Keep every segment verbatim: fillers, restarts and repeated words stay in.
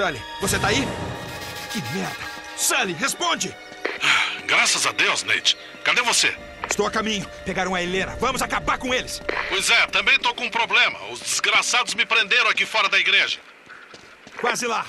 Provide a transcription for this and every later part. Sully, você tá aí? Que merda! Sully, responde! Graças a Deus, Nate. Cadê você? Estou a caminho. Pegaram a Helena. Vamos acabar com eles. Pois é, também tô com um problema. Os desgraçados me prenderam aqui fora da igreja. Quase lá.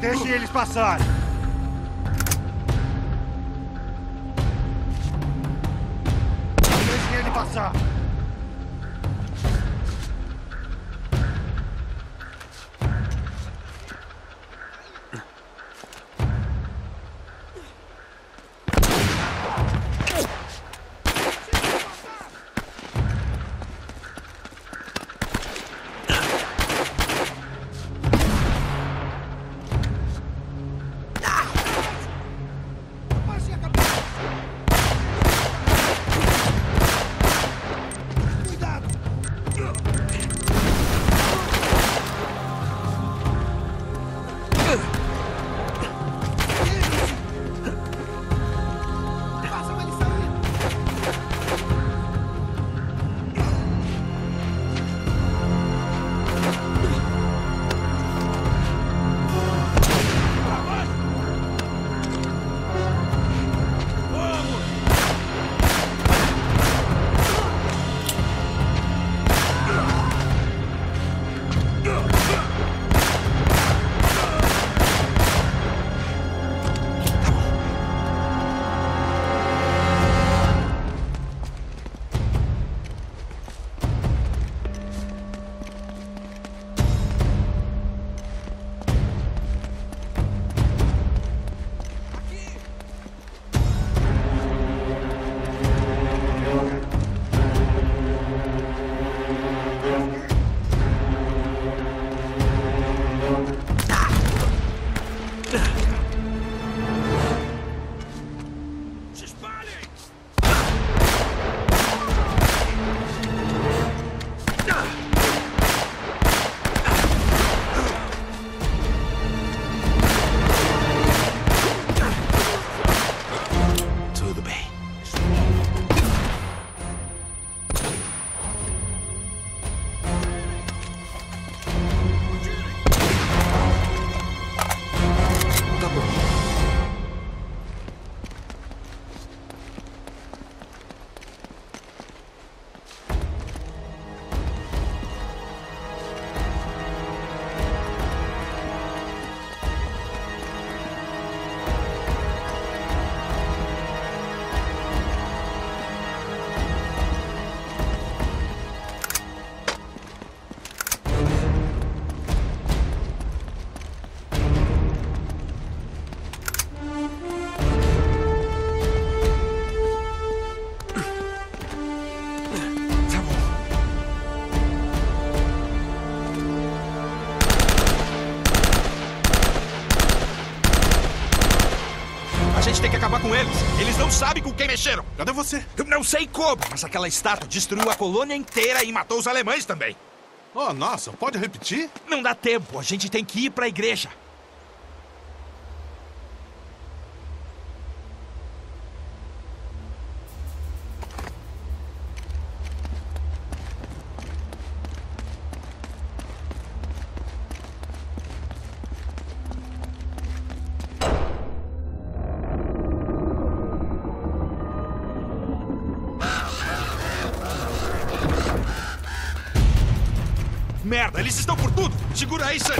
Deixe eles passarem. Deixe ele passar. eles. Eles não sabem com quem mexeram. Cadê você? Eu não sei como, mas aquela estátua destruiu a colônia inteira e matou os alemães também. Oh, nossa, pode repetir? Não dá tempo, a gente tem que ir para a igreja. Merda, eles estão por tudo! Segura aí, Sam!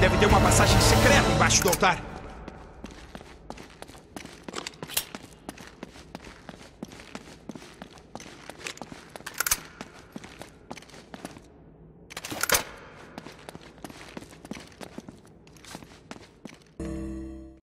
Deve ter uma passagem secreta embaixo do altar.